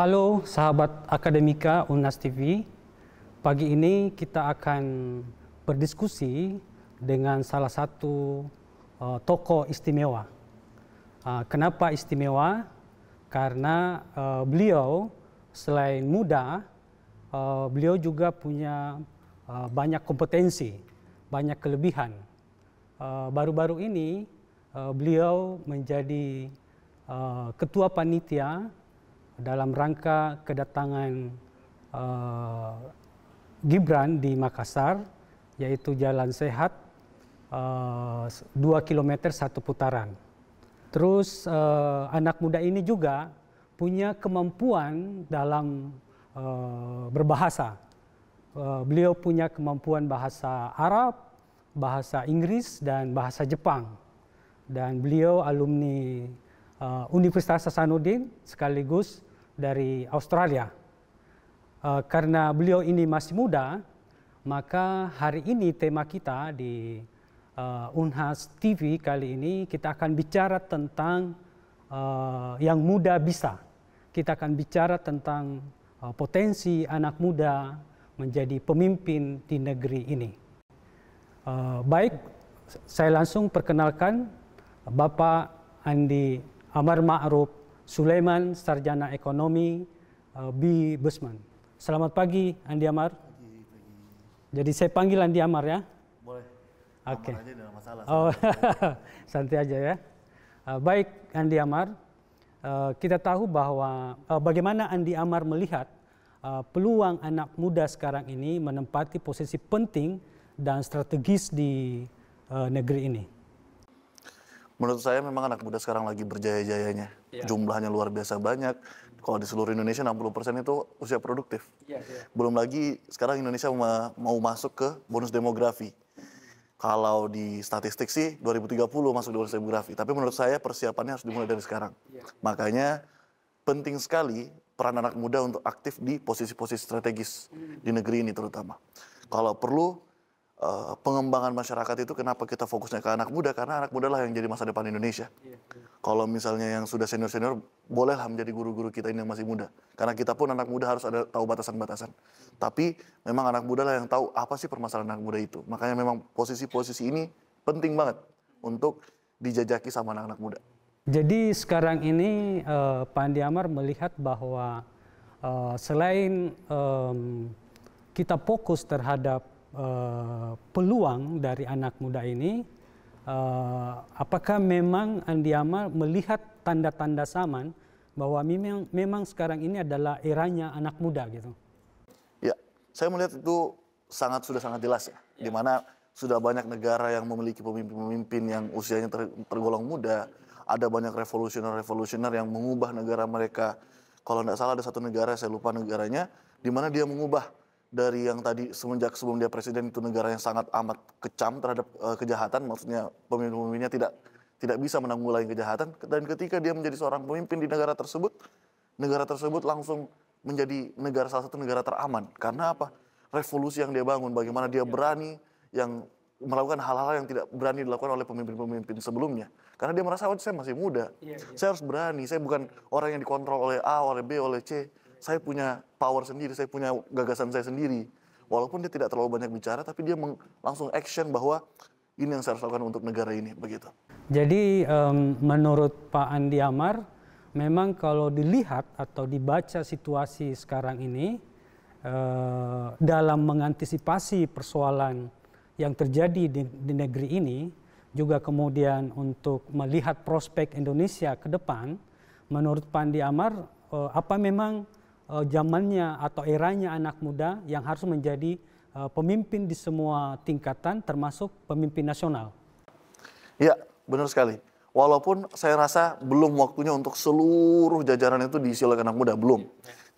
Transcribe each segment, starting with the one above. Halo sahabat akademika Unhas TV, pagi ini kita akan berdiskusi dengan salah satu tokoh istimewa. Kenapa istimewa? Karena beliau selain muda, beliau juga punya banyak kompetensi, banyak kelebihan. Baru-baru ini beliau menjadi ketua panitia dalam rangka kedatangan Gibran di Makassar, yaitu Jalan Sehat 2 km satu putaran. Terus anak muda ini juga punya kemampuan dalam berbahasa. Beliau punya kemampuan bahasa Arab, bahasa Inggris, dan bahasa Jepang. Dan beliau alumni Universitas Hasanuddin sekaligus dari Australia. Karena beliau ini masih muda, maka hari ini tema kita di Unhas TV kali ini kita akan bicara tentang yang muda bisa. Kita akan bicara tentang potensi anak muda menjadi pemimpin di negeri ini. Baik, saya langsung perkenalkan Bapak Andi Amar Ma'ruf Sulaiman, Sarjana Ekonomi B.BusMan. Selamat pagi, Andi Amar. Pagi. Jadi saya panggil Andi Amar ya? Boleh. Oke. Amar aja tidak masalah. Oh, santai aja ya. Baik, Andi Amar. Kita tahu bahwa bagaimana Andi Amar melihat peluang anak muda sekarang ini menempati posisi penting dan strategis di negeri ini. Menurut saya memang anak muda sekarang lagi berjaya-jayanya. Yeah. Jumlahnya luar biasa banyak. Kalau di seluruh Indonesia 60% itu usia produktif. Yeah, yeah. Belum lagi sekarang Indonesia mau masuk ke bonus demografi. Kalau di statistik sih 2030 masuk di bonus demografi. Tapi menurut saya persiapannya harus dimulai dari sekarang. Yeah. Makanya penting sekali peran anak muda untuk aktif di posisi-posisi strategis di negeri ini terutama. Kalau perlu, pengembangan masyarakat itu kenapa kita fokusnya ke anak muda, karena anak muda lah yang jadi masa depan Indonesia. Yeah. Kalau misalnya yang sudah senior-senior, bolehlah menjadi guru-guru kita ini yang masih muda. Karena kita pun anak muda harus ada tahu batasan-batasan. Tapi memang anak muda lah yang tahu apa sih permasalahan anak muda itu. Makanya memang posisi-posisi ini penting banget untuk dijajaki sama anak-anak muda. Jadi sekarang ini Pak Andi Amar melihat bahwa selain kita fokus terhadap peluang dari anak muda ini, apakah memang Andi Amar melihat tanda-tanda zaman bahwa memang sekarang ini adalah eranya anak muda gitu? Ya, saya melihat itu sudah sangat jelas ya, ya. Di mana sudah banyak negara yang memiliki pemimpin-pemimpin yang usianya tergolong muda, ada banyak revolusioner yang mengubah negara mereka. Kalau tidak salah ada satu negara, saya lupa negaranya, di mana dia mengubah dari yang tadi semenjak sebelum dia presiden itu negara yang sangat amat kecam terhadap kejahatan, maksudnya pemimpin-pemimpinnya tidak bisa menanggulangi kejahatan, dan ketika dia menjadi seorang pemimpin di negara tersebut langsung menjadi salah satu negara teraman. Karena apa? Revolusi yang dia bangun, bagaimana dia berani yang melakukan hal-hal yang tidak berani dilakukan oleh pemimpin-pemimpin sebelumnya. Karena dia merasa, oh, saya masih muda, saya harus berani, saya bukan orang yang dikontrol oleh A, oleh B, oleh C. Saya punya power sendiri, saya punya gagasan saya sendiri. Walaupun dia tidak terlalu banyak bicara, tapi dia langsung action bahwa ini yang saya harus lakukan untuk negara ini, begitu. Jadi menurut Pak Andi Amar, memang kalau dilihat atau dibaca situasi sekarang ini, dalam mengantisipasi persoalan yang terjadi di negeri ini, juga kemudian untuk melihat prospek Indonesia ke depan, menurut Pak Andi Amar, apa memang zamannya atau eranya anak muda yang harus menjadi pemimpin di semua tingkatan termasuk pemimpin nasional? Ya, benar sekali. Walaupun saya rasa belum waktunya untuk seluruh jajaran itu diisi oleh anak muda, belum.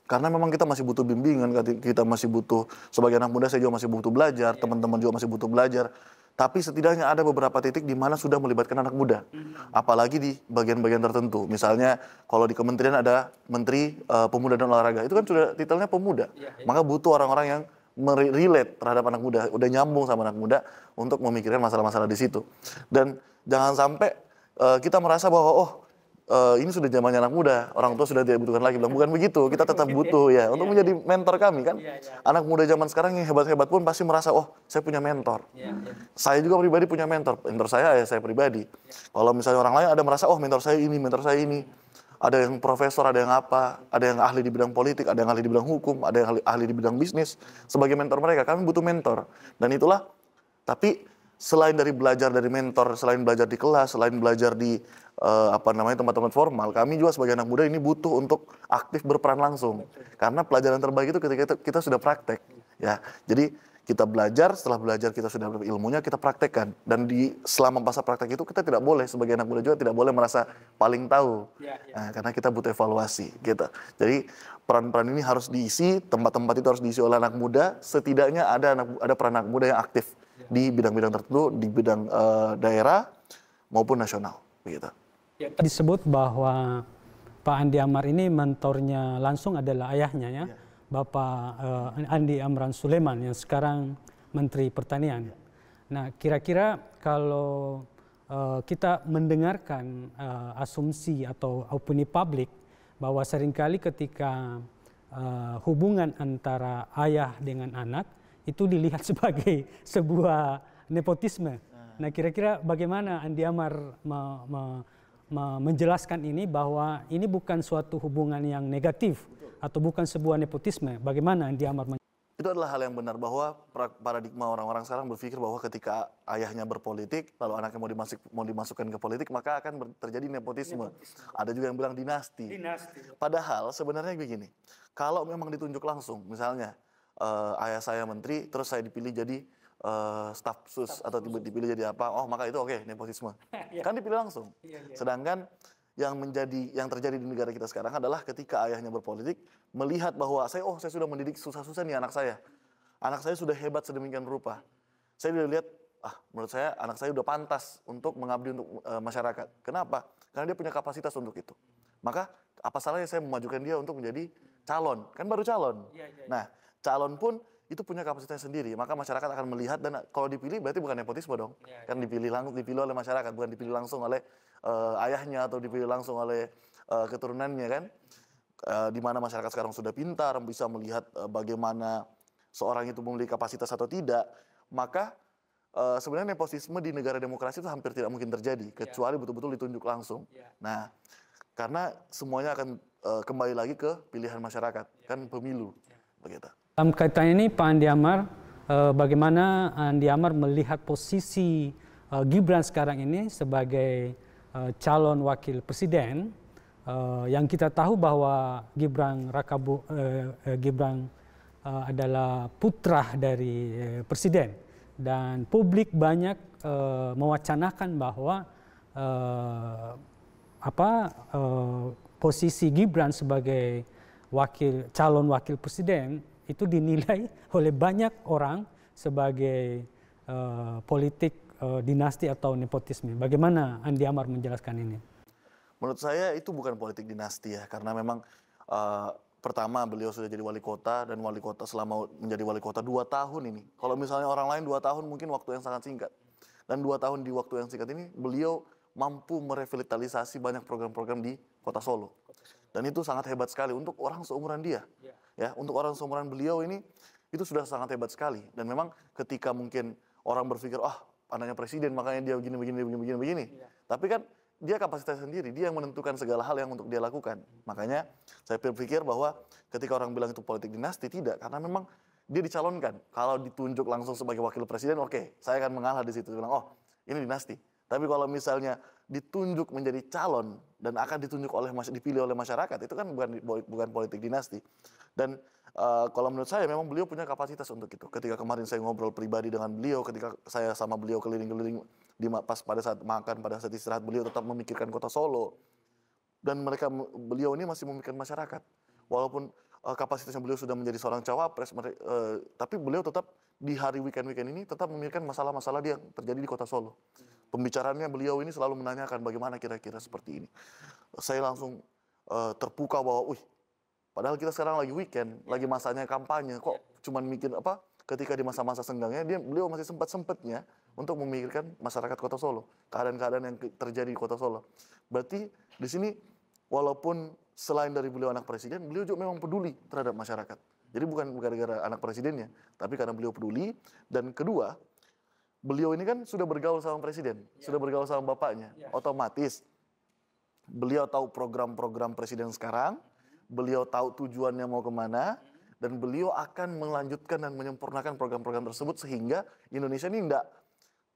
Karena memang kita masih butuh bimbingan, kita masih butuh, sebagai anak muda saya juga masih butuh belajar, teman-teman juga masih butuh belajar. Tapi setidaknya ada beberapa titik di mana sudah melibatkan anak muda. Apalagi di bagian-bagian tertentu. Misalnya kalau di kementerian ada Menteri Pemuda dan Olahraga. Itu kan sudah titelnya pemuda. Maka butuh orang-orang yang relate terhadap anak muda. Udah nyambung sama anak muda untuk memikirkan masalah-masalah di situ. Dan jangan sampai kita merasa bahwa oh ini sudah zamannya anak muda, orang tua sudah tidak butuhkan lagi. Bilang, bukan begitu, kita tetap butuh ya. Untuk menjadi mentor kami kan, anak muda zaman sekarang yang hebat-hebat pun pasti merasa, oh saya punya mentor. Saya juga pribadi punya mentor, saya pribadi. Kalau misalnya orang lain ada merasa, oh mentor saya ini. Ada yang profesor, ada yang apa, ada yang ahli di bidang politik, ada yang ahli di bidang hukum, ada yang ahli di bidang bisnis. Sebagai mentor mereka, kami butuh mentor. Dan itulah, tapi selain dari belajar dari mentor, selain belajar di kelas, selain belajar di tempat-tempat formal, kami juga sebagai anak muda ini butuh untuk aktif berperan langsung. Karena pelajaran terbaik itu ketika kita sudah praktek. Ya, jadi kita belajar, setelah belajar kita sudah dapat ilmunya, kita praktekkan. Dan di selama masa praktek itu kita tidak boleh, sebagai anak muda juga tidak boleh merasa paling tahu. Nah, karena kita butuh evaluasi. Gitu. Jadi peran-peran ini harus diisi, tempat-tempat itu harus diisi oleh anak muda, setidaknya ada peran anak muda yang aktif di bidang-bidang tertentu, di bidang daerah maupun nasional. Begitu. Disebut bahwa Pak Andi Amar ini mentornya langsung adalah ayahnya ya. Bapak Andi Amran Sulaiman yang sekarang Menteri Pertanian. Nah, kira-kira kalau kita mendengarkan asumsi atau opini publik bahwa seringkali ketika hubungan antara ayah dengan anak itu dilihat sebagai sebuah nepotisme. Nah, kira-kira bagaimana Andi Amar menjelaskan ini bahwa ini bukan suatu hubungan yang negatif atau bukan sebuah nepotisme? Bagaimana Andi Amar? Itu adalah hal yang benar bahwa paradigma orang-orang sekarang berpikir bahwa ketika ayahnya berpolitik, lalu anaknya mau dimasukkan ke politik, maka akan terjadi nepotisme. Ada juga yang bilang dinasti. Padahal sebenarnya begini, kalau memang ditunjuk langsung, misalnya ayah saya menteri, terus saya dipilih jadi staf sus atau dipilih jadi apa, oh maka itu oke, nepotisme. Kan dipilih langsung. Sedangkan yang terjadi di negara kita sekarang adalah ketika ayahnya berpolitik melihat bahwa saya sudah mendidik susah-susah nih anak saya. Anak saya sudah hebat sedemikian rupa. Saya sudah lihat, menurut saya anak saya sudah pantas untuk mengabdi untuk masyarakat. Kenapa? Karena dia punya kapasitas untuk itu. Maka apa salahnya saya memajukan dia untuk menjadi calon? Kan baru calon. Nah, calon pun itu punya kapasitasnya sendiri. Maka masyarakat akan melihat, dan kalau dipilih berarti bukan nepotisme dong. Kan dipilih oleh masyarakat, bukan dipilih langsung oleh ayahnya atau dipilih langsung oleh keturunannya kan, di mana masyarakat sekarang sudah pintar bisa melihat bagaimana seorang itu memiliki kapasitas atau tidak, maka sebenarnya nepotisme di negara demokrasi itu hampir tidak mungkin terjadi kecuali betul-betul ditunjuk langsung. Nah, karena semuanya akan kembali lagi ke pilihan masyarakat, kan pemilu, begitu. Dalam kaitan ini Pak Andi Amar, bagaimana Andi Amar melihat posisi Gibran sekarang ini sebagai calon wakil presiden, yang kita tahu bahwa Gibran adalah putra dari presiden, dan publik banyak mewacanakan bahwa posisi Gibran sebagai calon wakil presiden itu dinilai oleh banyak orang sebagai politik dinasti atau nepotisme. Bagaimana Andi Amar menjelaskan ini? Menurut saya itu bukan politik dinasti ya, karena memang pertama beliau sudah jadi wali kota, dan wali kota selama menjadi wali kota 2 tahun ini. Kalau misalnya orang lain 2 tahun mungkin waktu yang sangat singkat. Dan 2 tahun di waktu yang singkat ini beliau mampu merevitalisasi banyak program-program di kota Solo. Dan itu sangat hebat sekali untuk orang seumuran dia. Ya, untuk orang seumuran beliau ini itu sudah sangat hebat sekali. Dan memang ketika mungkin orang berpikir, anaknya presiden, makanya dia begini. Tapi kan dia kapasitas sendiri, dia yang menentukan segala hal yang untuk dia lakukan. Makanya saya berpikir bahwa ketika orang bilang itu politik dinasti, tidak. Karena memang dia dicalonkan. Kalau ditunjuk langsung sebagai wakil presiden, oke, saya akan mengalah di situ. Bilang, ini dinasti. Tapi kalau misalnya ditunjuk menjadi calon dan akan dipilih oleh masyarakat, itu kan bukan politik dinasti. Dan kalau menurut saya memang beliau punya kapasitas untuk itu. Ketika kemarin saya ngobrol pribadi dengan beliau, ketika saya sama beliau keliling-keliling pada saat makan, pada saat istirahat, beliau tetap memikirkan kota Solo. Dan beliau ini masih memikirkan masyarakat. Walaupun kapasitasnya beliau sudah menjadi seorang cawapres, tapi beliau tetap di hari weekend-weekend ini tetap memikirkan masalah-masalah yang terjadi di kota Solo. Pembicaraannya beliau ini selalu menanyakan bagaimana kira-kira seperti ini. Saya langsung terpukau bahwa, padahal kita sekarang lagi weekend, lagi masanya kampanye, kok cuman mikir ketika di masa-masa senggangnya, beliau masih sempat-sempatnya untuk memikirkan masyarakat Kota Solo, keadaan-keadaan yang terjadi di Kota Solo. Berarti di sini walaupun selain dari beliau anak presiden, beliau juga memang peduli terhadap masyarakat. Jadi bukan gara-gara anak presidennya, tapi karena beliau peduli. Dan kedua, beliau ini kan sudah bergaul sama presiden, sudah bergaul sama bapaknya. Otomatis beliau tahu program-program presiden sekarang, beliau tahu tujuannya mau kemana, dan beliau akan melanjutkan dan menyempurnakan program-program tersebut sehingga Indonesia ini tidak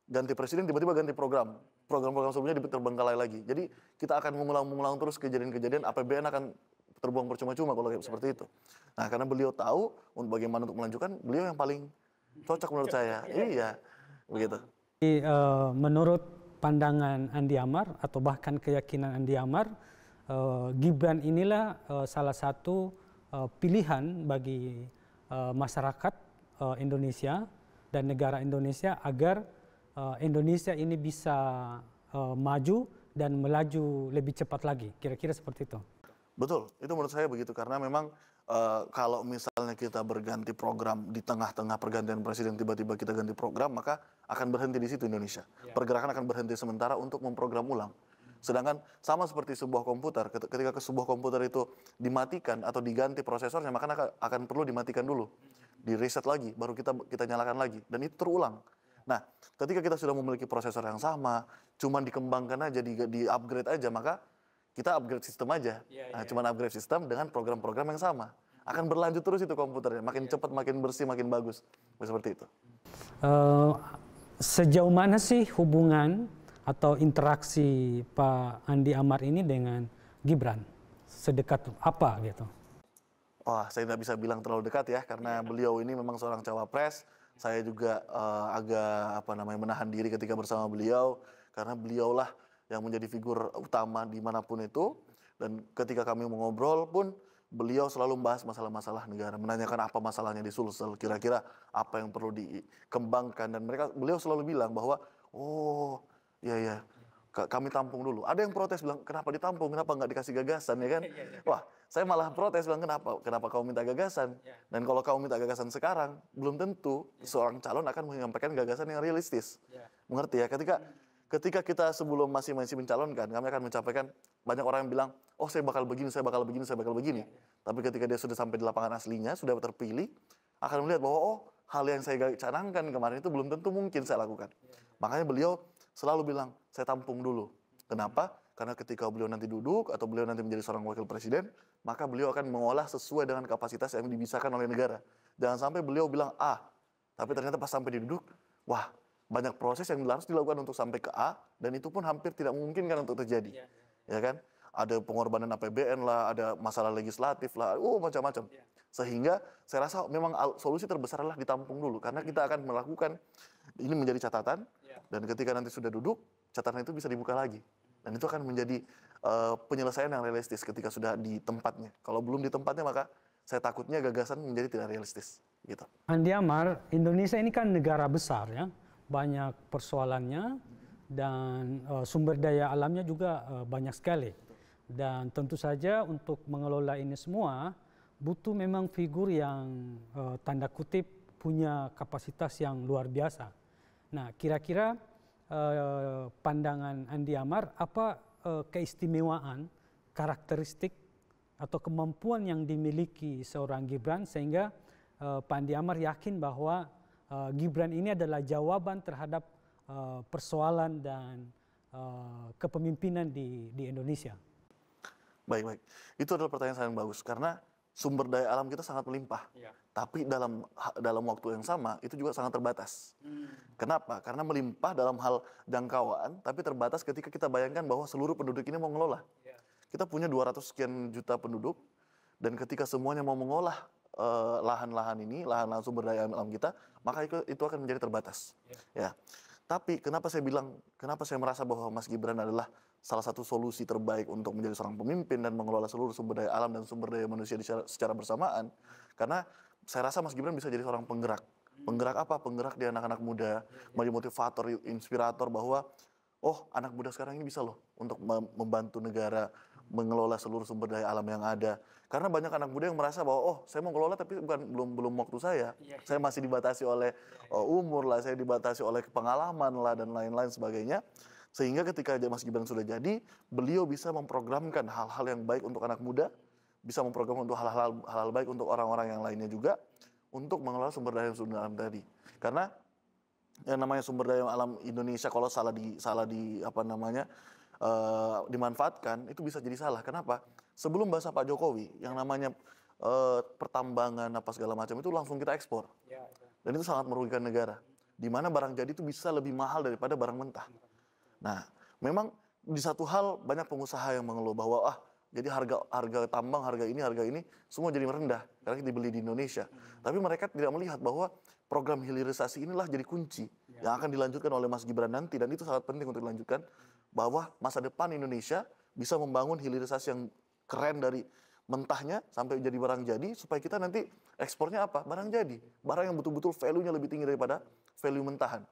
ganti presiden tiba-tiba ganti program. Program-program sebelumnya terbengkalai lagi. Jadi kita akan mengulang-ulang terus kejadian-kejadian, APBN akan terbuang percuma-cuma kalau seperti itu. Nah, karena beliau tahu untuk bagaimana untuk melanjutkan, beliau yang paling cocok menurut saya. Iya, begitu. Jadi, menurut pandangan Andi Amar atau bahkan keyakinan Andi Amar, Gibran inilah salah satu pilihan bagi masyarakat Indonesia dan negara Indonesia agar Indonesia ini bisa maju dan melaju lebih cepat lagi. Kira-kira seperti itu. Betul, itu menurut saya begitu. Karena memang kalau misalnya kita berganti program di tengah-tengah pergantian presiden, tiba-tiba kita ganti program, maka akan berhenti di situ Indonesia. Pergerakan akan berhenti sementara untuk memprogram ulang. Sedangkan sama seperti sebuah komputer, ketika sebuah komputer itu dimatikan atau diganti prosesornya, maka akan perlu dimatikan dulu, direset lagi, baru kita nyalakan lagi, dan itu terulang. Nah, ketika kita sudah memiliki prosesor yang sama, cuman dikembangkan aja, di-upgrade aja, maka kita upgrade sistem aja. Nah, cuman upgrade sistem dengan program-program yang sama. Akan berlanjut terus itu komputernya, makin cepat, makin bersih, makin bagus, seperti itu. Sejauh mana sih hubungan atau interaksi Pak Andi Amar ini dengan Gibran, sedekat apa gitu? Wah, saya tidak bisa bilang terlalu dekat ya, karena beliau ini memang seorang cawapres. Saya juga agak menahan diri ketika bersama beliau, karena beliaulah yang menjadi figur utama dimanapun itu. Dan ketika kami mengobrol pun, beliau selalu membahas masalah-masalah negara, menanyakan apa masalahnya di Sulsel, kira-kira apa yang perlu dikembangkan. Dan beliau selalu bilang bahwa, oh, iya, kami tampung dulu. Ada yang protes bilang, kenapa ditampung, kenapa nggak dikasih gagasan, ya kan? Wah, saya malah protes bilang, kenapa kau minta gagasan? Dan kalau kau minta gagasan sekarang, belum tentu seorang calon akan menyampaikan gagasan yang realistis. Mengerti ya, ketika kita sebelum masih mencalonkan, kami akan mencampaikan, banyak orang yang bilang, oh saya bakal begini, saya bakal begini, saya bakal begini. Tapi ketika dia sudah sampai di lapangan aslinya, sudah terpilih, akan melihat bahwa, oh, hal yang saya canangkan kemarin itu belum tentu mungkin saya lakukan. Makanya beliau selalu bilang, saya tampung dulu. Kenapa? Karena ketika beliau nanti duduk atau beliau nanti menjadi seorang wakil presiden, maka beliau akan mengolah sesuai dengan kapasitas yang dibisakan oleh negara. Jangan sampai beliau bilang A, tapi ternyata pas sampai diduduk, wah, banyak proses yang harus dilakukan untuk sampai ke A, dan itu pun hampir tidak memungkinkan untuk terjadi. Ya kan? Ada pengorbanan APBN lah, ada masalah legislatif lah, macam-macam. Sehingga saya rasa memang solusi terbesar adalah ditampung dulu, karena kita akan melakukan, ini menjadi catatan, dan ketika nanti sudah duduk, catatan itu bisa dibuka lagi. Dan itu akan menjadi penyelesaian yang realistis ketika sudah di tempatnya. Kalau belum di tempatnya, maka saya takutnya gagasan menjadi tidak realistis. Gitu. Andi Amar, Indonesia ini kan negara besar ya, banyak persoalannya, dan sumber daya alamnya juga banyak sekali. Dan tentu saja untuk mengelola ini semua butuh memang figur yang tanda kutip punya kapasitas yang luar biasa. Nah, kira-kira pandangan Andi Amar, apa keistimewaan, karakteristik atau kemampuan yang dimiliki seorang Gibran sehingga Pak Andi Amar yakin bahwa Gibran ini adalah jawaban terhadap persoalan dan kepemimpinan di Indonesia? Baik. Itu adalah pertanyaan yang bagus, karena sumber daya alam kita sangat melimpah. Tapi dalam waktu yang sama, itu juga sangat terbatas. Kenapa? Karena melimpah dalam hal jangkauan, tapi terbatas ketika kita bayangkan bahwa seluruh penduduk ini mau ngelola. Kita punya 200 sekian juta penduduk, dan ketika semuanya mau mengolah lahan-lahan ini, lahan-lahan sumber daya alam kita, maka itu akan menjadi terbatas. Tapi kenapa saya merasa bahwa Mas Gibran adalah salah satu solusi terbaik untuk menjadi seorang pemimpin dan mengelola seluruh sumber daya alam dan sumber daya manusia secara bersamaan? Karena saya rasa Mas Gibran bisa jadi seorang penggerak. Penggerak apa? Penggerak di anak-anak muda, menjadi motivator, inspirator bahwa, oh anak muda sekarang ini bisa loh untuk membantu negara, mengelola seluruh sumber daya alam yang ada. Karena banyak anak muda yang merasa bahwa oh, saya mau ngelola tapi bukan belum waktu saya. Saya masih dibatasi oleh umur lah, saya dibatasi oleh pengalaman lah dan lain-lain sebagainya. Sehingga ketika Mas Gibran sudah jadi, beliau bisa memprogramkan hal-hal yang baik untuk anak muda, bisa memprogramkan untuk hal-hal baik untuk orang-orang yang lainnya juga untuk mengelola sumber daya alam tadi. Karena yang namanya sumber daya alam Indonesia kalau salah di apa namanya dimanfaatkan itu bisa jadi salah. Kenapa? Sebelum bahasa Pak Jokowi yang namanya pertambangan apa segala macam itu langsung kita ekspor. Dan itu sangat merugikan negara. Di mana barang jadi itu bisa lebih mahal daripada barang mentah. Nah, memang di satu hal banyak pengusaha yang mengeluh bahwa jadi harga tambang, harga ini, semua jadi merendah karena dibeli di Indonesia. Tapi mereka tidak melihat bahwa program hilirisasi inilah jadi kunci yang akan dilanjutkan oleh Mas Gibran nanti. Dan itu sangat penting untuk dilanjutkan bahwa masa depan Indonesia bisa membangun hilirisasi yang keren dari mentahnya sampai jadi barang jadi. Supaya kita nanti ekspornya apa? Barang jadi. Barang yang betul-betul value-nya lebih tinggi daripada value mentahan.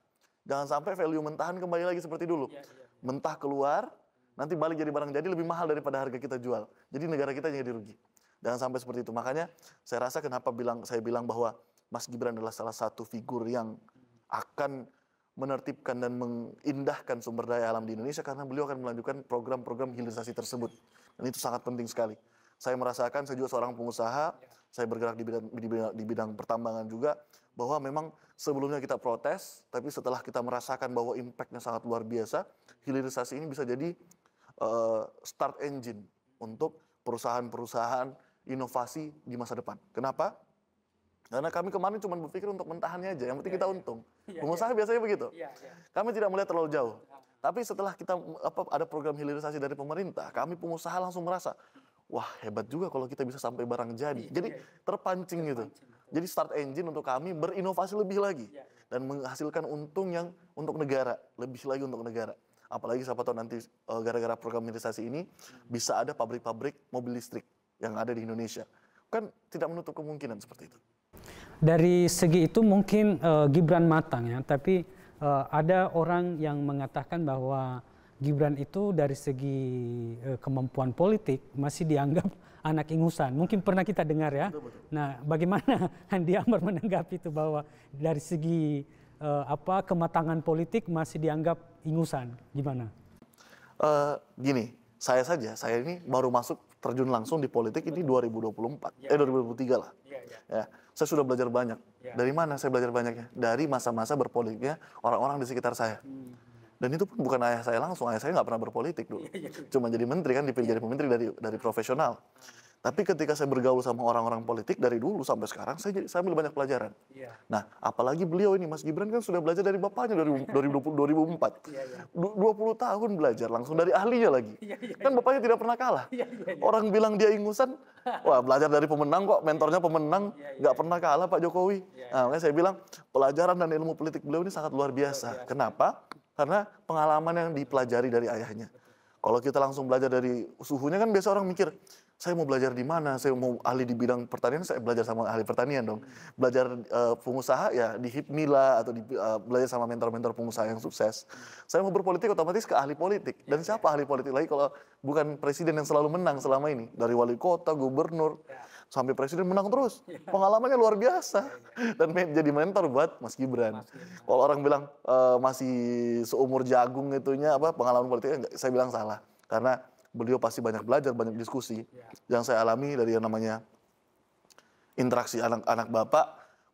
Jangan sampai value mentahan kembali lagi seperti dulu. Mentah keluar, nanti balik jadi barang jadi lebih mahal daripada harga kita jual. Jadi negara kita jadi rugi. Jangan sampai seperti itu. Makanya saya rasa kenapa saya bilang bahwa Mas Gibran adalah salah satu figur yang akan menertibkan dan mengindahkan sumber daya alam di Indonesia. Karena beliau akan melanjutkan program-program hilirisasi tersebut. Dan itu sangat penting sekali. Saya merasakan, saya juga seorang pengusaha, saya bergerak di bidang pertambangan juga, bahwa memang sebelumnya kita protes, tapi setelah kita merasakan bahwa impact-nya sangat luar biasa, hilirisasi ini bisa jadi start engine untuk perusahaan-perusahaan inovasi di masa depan. Kenapa? Karena kami kemarin cuma berpikir untuk mentahannya aja, yang penting kita untung. Pengusaha biasanya begitu. Kami tidak melihat terlalu jauh. Tapi setelah kita ada program hilirisasi dari pemerintah, kami pengusaha langsung merasa, wah hebat juga kalau kita bisa sampai barang jadi. Jadi terpancing gitu. Jadi start engine untuk kami berinovasi lebih lagi. Dan menghasilkan untung yang untuk negara, lebih lagi untuk negara. Apalagi siapa tahu nanti gara-gara program hilirisasi ini bisa ada pabrik-pabrik mobil listrik yang ada di Indonesia. Kan tidak menutup kemungkinan seperti itu. Dari segi itu mungkin Gibran matang ya, tapi ada orang yang mengatakan bahwa Gibran itu dari segi kemampuan politik masih dianggap anak ingusan. Mungkin pernah kita dengar ya. Betul. Nah, bagaimana Andi Amar menanggapi itu bahwa dari segi kematangan politik masih dianggap ingusan, gimana? Gini, saya ini baru masuk terjun langsung di politik ini 2024, 2023 lah. Ya, saya sudah belajar banyak. Dari mana saya belajar banyaknya? Dari masa-masa berpolitiknya orang-orang di sekitar saya. Dan itu pun bukan ayah saya langsung, ayah saya nggak pernah berpolitik dulu. Cuma jadi menteri kan, dipilih jadi menteri dari profesional. Tapi ketika saya bergaul sama orang-orang politik dari dulu sampai sekarang, saya ambil banyak pelajaran. Nah, apalagi beliau ini, Mas Gibran kan sudah belajar dari bapaknya dari 2004. 20 tahun belajar langsung dari ahlinya lagi. Kan bapaknya tidak pernah kalah. Orang bilang dia ingusan, wah belajar dari pemenang kok, mentornya pemenang, nggak pernah kalah Pak Jokowi. Nah, makanya saya bilang pelajaran dan ilmu politik beliau ini sangat luar biasa. Kenapa? Karena pengalaman yang dipelajari dari ayahnya. Kalau kita langsung belajar dari suhunya kan biasa orang mikir, saya mau belajar di mana, saya mau ahli di bidang pertanian, saya belajar sama ahli pertanian dong. Belajar pengusaha ya di HIPMI lah, atau belajar sama mentor-mentor pengusaha yang sukses. Saya mau berpolitik otomatis ke ahli politik. Dan siapa ahli politik lagi kalau bukan presiden yang selalu menang selama ini. Dari wali kota, gubernur, sampai presiden menang terus. Pengalamannya luar biasa. Dan jadi mentor buat Mas Gibran. Kalau orang bilang masih seumur jagung itunya, pengalaman politiknya, saya bilang salah. Karena beliau pasti banyak belajar, banyak diskusi. Yang saya alami dari yang namanya interaksi anak-anak bapak,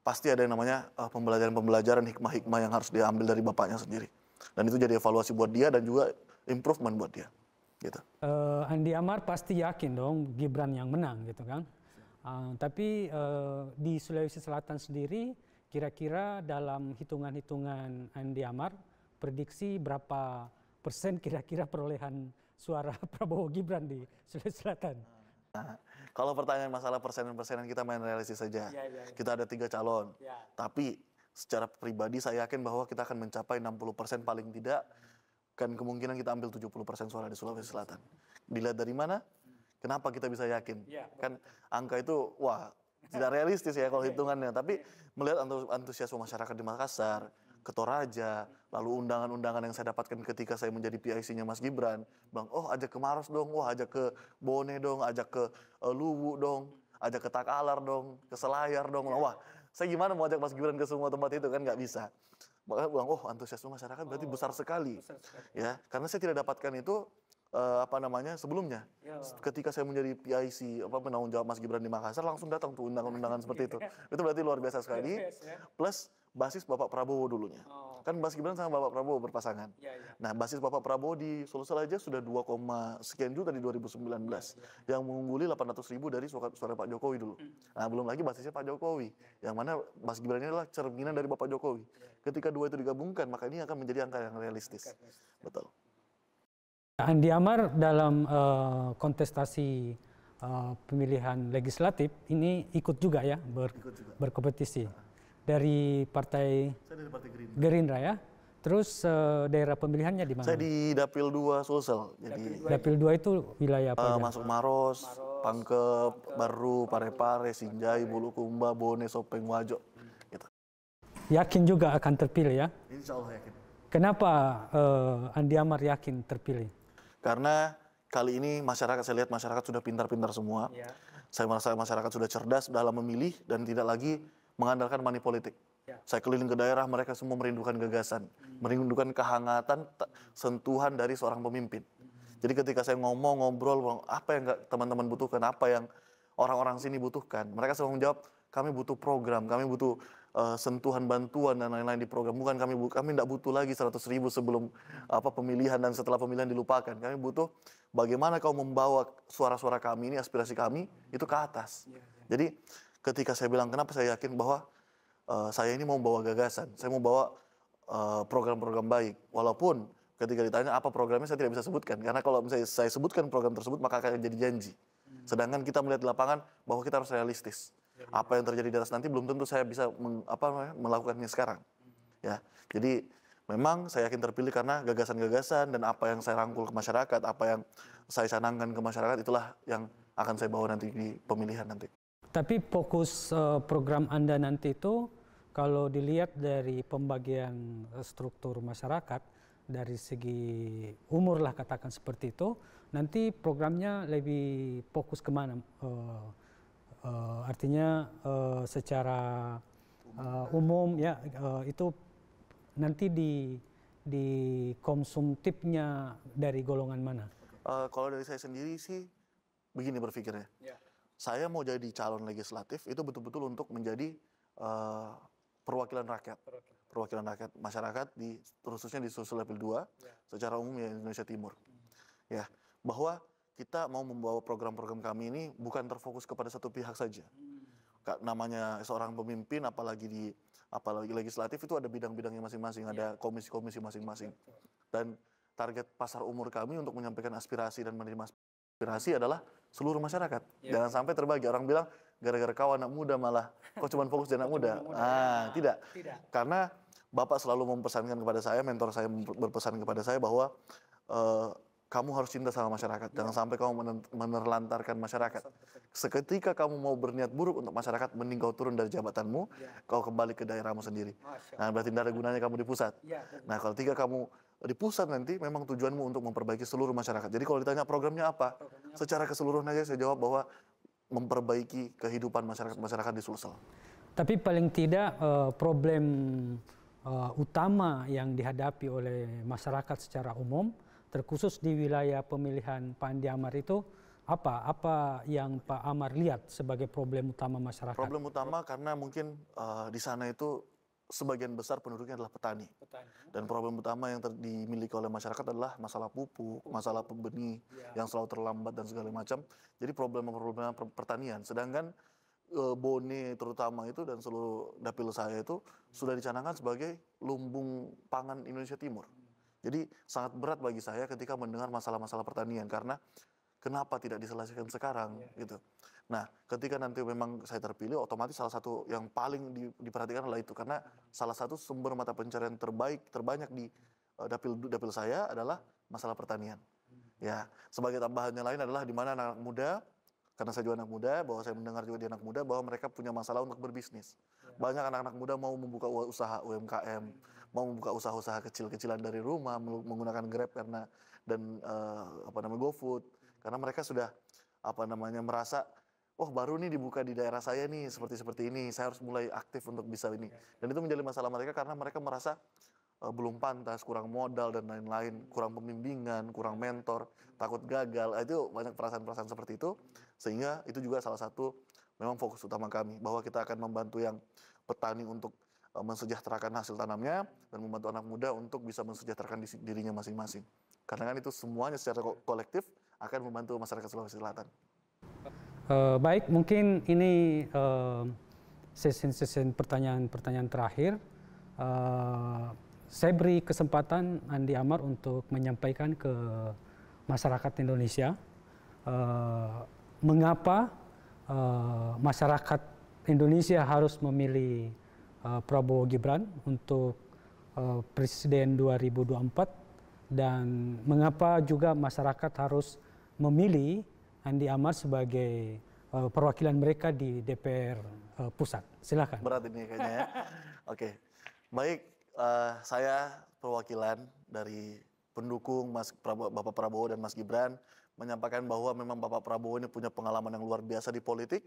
pasti ada yang namanya pembelajaran-pembelajaran, hikmah-hikmah yang harus diambil dari bapaknya sendiri. Dan itu jadi evaluasi buat dia dan juga improvement buat dia. Gitu. Andi Amar pasti yakin dong Gibran yang menang gitu kan. Tapi di Sulawesi Selatan sendiri, kira-kira dalam hitungan-hitungan Andi Amar, prediksi berapa persen kira-kira perolehan suara Prabowo Gibran di Sulawesi Selatan? Nah, kalau pertanyaan masalah persenan-persenan kita main realistis saja. Kita ada 3 calon. Tapi secara pribadi saya yakin bahwa kita akan mencapai 60% paling tidak. Dan kemungkinan kita ambil 70% suara di Sulawesi Selatan. Dilihat dari mana? Kenapa kita bisa yakin? Kan angka itu wah tidak realistis ya kalau hitungannya. Tapi melihat antusiasme masyarakat di Makassar. Ketoraja, lalu undangan-undangan yang saya dapatkan ketika saya menjadi PIC-nya Mas Gibran. Bang, oh ajak ke Maros dong, wah ajak ke Bone dong, ajak ke Luwu dong, ajak ke Takalar dong, ke Selayar dong. Wah, saya gimana mau ajak Mas Gibran ke semua tempat itu, kan nggak bisa. Makanya bilang, oh antusiasme masyarakat berarti besar sekali. Ya, karena saya tidak dapatkan itu sebelumnya. Ketika saya menjadi PIC penanggung jawab Mas Gibran di Makassar, langsung datang tuh undangan-undangan seperti itu. Itu berarti luar biasa sekali. Plus basis Bapak Prabowo dulunya. Kan Mas Gibran sama Bapak Prabowo berpasangan. Nah, basis Bapak Prabowo di Sulawesi aja sudah 2, sekian juta di 2019. Yang mengungguli 800.000 dari suara Pak Jokowi dulu. Nah, belum lagi basisnya Pak Jokowi. Yang mana Mas Gibran ini adalah cerminan dari Bapak Jokowi. Ketika dua itu digabungkan, maka ini akan menjadi angka yang realistis. Betul. Andi Amar dalam kontestasi pemilihan legislatif ini ikut juga ya berkompetisi dari partai, saya dari partai Gerindra ya. Terus daerah pemilihannya di mana? Saya di Dapil 2 Sulsel. Jadi Dapil 2 itu wilayah apa? Masuk Maros, Pangkep, Baru, Parepare, Sinjai, Bulukumba, Bone, Sopeng, Wajo. Gitu. Yakin juga akan terpilih ya? Insya Allah yakin. Kenapa Andi Amar yakin terpilih? Karena kali ini masyarakat, saya lihat masyarakat sudah pintar-pintar semua. Ya. Saya merasa masyarakat sudah cerdas dalam memilih dan tidak lagi mengandalkan money politik. Ya. Saya keliling ke daerah, mereka semua merindukan gagasan, merindukan kehangatan, sentuhan dari seorang pemimpin. Jadi ketika saya ngomong, ngobrol, apa yang teman-teman butuhkan, apa yang orang-orang sini butuhkan, mereka selalu menjawab, kami butuh program, kami butuh sentuhan bantuan dan lain-lain di program. Bukan kami tidak butuh lagi 100.000 sebelum pemilihan dan setelah pemilihan dilupakan. Kami butuh bagaimana kau membawa suara-suara kami ini, aspirasi kami itu ke atas. Jadi ketika saya bilang kenapa saya yakin bahwa saya ini mau bawa gagasan, saya mau bawa program-program baik, walaupun ketika ditanya apa programnya saya tidak bisa sebutkan, karena kalau misalnya saya sebutkan program tersebut maka akan jadi janji. Sedangkan kita melihat di lapangan bahwa kita harus realistis. Apa yang terjadi di atas nanti belum tentu saya bisa melakukannya sekarang. Ya, jadi memang saya yakin terpilih karena gagasan-gagasan dan apa yang saya rangkul ke masyarakat, apa yang saya canangkan ke masyarakat, itulah yang akan saya bawa nanti di pemilihan nanti. Tapi fokus program Anda nanti itu kalau dilihat dari pembagian struktur masyarakat, dari segi umur lah katakan seperti itu, nanti programnya lebih fokus kemana? Artinya secara umum ya, itu nanti di konsumtifnya dari golongan mana? Kalau dari saya sendiri sih begini berpikirnya. Yeah. Saya mau jadi calon legislatif itu betul-betul untuk menjadi perwakilan rakyat. Perwakilan rakyat masyarakat di khususnya di Sulsel Dapil 2 yeah. Secara umum ya Indonesia Timur. Ya, bahwa kita mau membawa program-program kami ini bukan terfokus kepada satu pihak saja. Namanya seorang pemimpin, apalagi di legislatif itu ada bidang-bidangnya masing-masing, ada komisi-komisi masing-masing. Dan target pasar umur kami untuk menyampaikan aspirasi dan menerima aspirasi adalah seluruh masyarakat. Jangan sampai terbagi. Orang bilang, gara-gara kau anak muda malah, kok cuma fokus di anak muda? Ah, tidak. Karena Bapak selalu mempesankan kepada saya, mentor saya berpesan kepada saya bahwa kamu harus cinta sama masyarakat, jangan sampai kamu menerlantarkan masyarakat. Seketika kamu mau berniat buruk untuk masyarakat, mending kau turun dari jabatanmu, kau kembali ke daerahmu sendiri. Nah, berarti tidak ada gunanya kamu di pusat. Nah, kalau tiga kamu di pusat nanti, memang tujuanmu untuk memperbaiki seluruh masyarakat. Jadi kalau ditanya programnya apa, secara keseluruhan aja saya jawab bahwa memperbaiki kehidupan masyarakat-masyarakat di Sulsel. Tapi paling tidak problem utama yang dihadapi oleh masyarakat secara umum, terkhusus di wilayah pemilihan Pak Andi Amar itu apa? Apa yang Pak Amar lihat sebagai problem utama masyarakat? Problem utama karena mungkin di sana itu sebagian besar penduduknya adalah petani. Dan problem utama yang dimiliki oleh masyarakat adalah masalah pupuk, masalah pembenih yang selalu terlambat dan segala macam. Jadi problem-problem pertanian. Sedangkan Bone terutama itu dan seluruh dapil saya itu sudah dicanangkan sebagai lumbung pangan Indonesia Timur. Jadi sangat berat bagi saya ketika mendengar masalah-masalah pertanian karena kenapa tidak diselesaikan sekarang gitu. Nah, ketika nanti memang saya terpilih, otomatis salah satu yang paling diperhatikan adalah itu karena salah satu sumber mata pencarian terbanyak di dapil saya adalah masalah pertanian. Ya, sebagai tambahannya lain adalah di mana anak muda, karena saya juga anak muda, bahwa saya mendengar juga di anak muda bahwa mereka punya masalah untuk berbisnis. Banyak anak-anak muda mau membuka usaha UMKM, mau membuka usaha-usaha kecil-kecilan dari rumah, menggunakan Grab karena dan GoFood, karena mereka sudah merasa, oh baru nih dibuka di daerah saya nih seperti ini, saya harus mulai aktif untuk bisa ini. Dan itu menjadi masalah mereka karena mereka merasa belum pantas, kurang modal dan lain-lain, kurang pembimbingan, kurang mentor, takut gagal. Itu banyak perasaan-perasaan seperti itu, sehingga itu juga salah satu memang fokus utama kami, bahwa kita akan membantu yang petani untuk mensejahterakan hasil tanamnya dan membantu anak muda untuk bisa mensejahterakan dirinya masing-masing. Karena kan itu semuanya secara kolektif akan membantu masyarakat Sulawesi Selatan. Baik, mungkin ini sesi pertanyaan-pertanyaan terakhir. Saya beri kesempatan Andi Amar untuk menyampaikan ke masyarakat Indonesia mengapa masyarakat Indonesia harus memilih Prabowo Gibran untuk Presiden 2024, dan mengapa juga masyarakat harus memilih Andi Amar sebagai perwakilan mereka di DPR Pusat. Silakan. Berat ini kayaknya ya. Oke, baik. Saya perwakilan dari pendukung Bapak Prabowo dan Mas Gibran menyampaikan bahwa memang Bapak Prabowo ini punya pengalaman yang luar biasa di politik,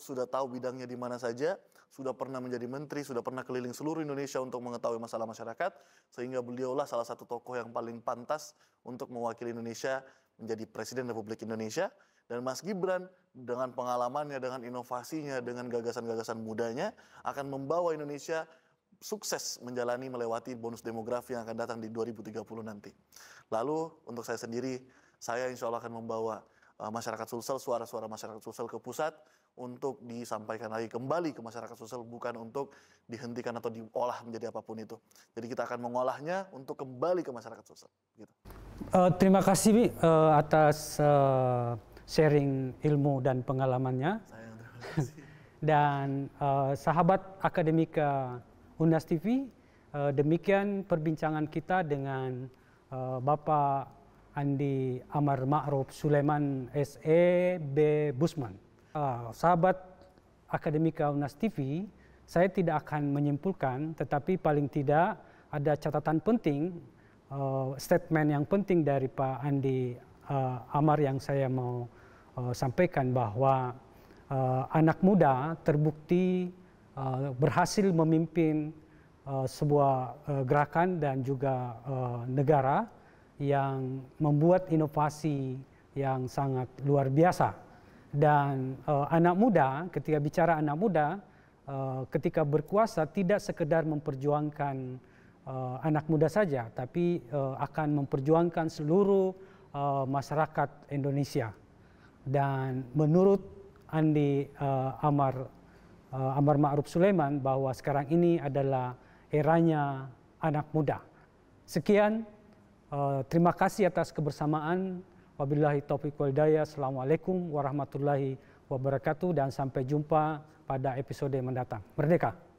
sudah tahu bidangnya di mana saja, sudah pernah menjadi menteri, sudah pernah keliling seluruh Indonesia untuk mengetahui masalah masyarakat, sehingga beliaulah salah satu tokoh yang paling pantas untuk mewakili Indonesia menjadi Presiden Republik Indonesia. Dan Mas Gibran dengan pengalamannya, dengan inovasinya, dengan gagasan-gagasan mudanya akan membawa Indonesia sukses menjalani melewati bonus demografi yang akan datang di 2030 nanti. Lalu untuk saya sendiri, saya insya Allah akan membawa masyarakat Sulsel, suara-suara masyarakat Sulsel ke pusat untuk disampaikan lagi kembali ke masyarakat Sulsel, bukan untuk dihentikan atau diolah menjadi apapun itu. Jadi kita akan mengolahnya untuk kembali ke masyarakat Sulsel. Gitu. Terima kasih atas sharing ilmu dan pengalamannya. Saya terima kasih. Dan sahabat Akademika Unhas TV, demikian perbincangan kita dengan Bapak Andi Amar Ma'ruf Sulaiman S.E. B.BusMan. Sahabat Akademika Unhas TV, saya tidak akan menyimpulkan, tetapi paling tidak ada catatan penting, statement yang penting dari Pak Andi Amar yang saya mau sampaikan, bahwa anak muda terbukti berhasil memimpin sebuah gerakan dan juga negara yang membuat inovasi yang sangat luar biasa. Dan anak muda, ketika bicara anak muda, ketika berkuasa tidak sekedar memperjuangkan anak muda saja, tapi akan memperjuangkan seluruh masyarakat Indonesia. Dan menurut Andi Amar Ma'ruf Sulaiman, bahwa sekarang ini adalah eranya anak muda. Sekian, terima kasih atas kebersamaan. Wabillahi taufiq wal hidayah. Assalamualaikum warahmatullahi wabarakatuh, dan sampai jumpa pada episode mendatang. Merdeka!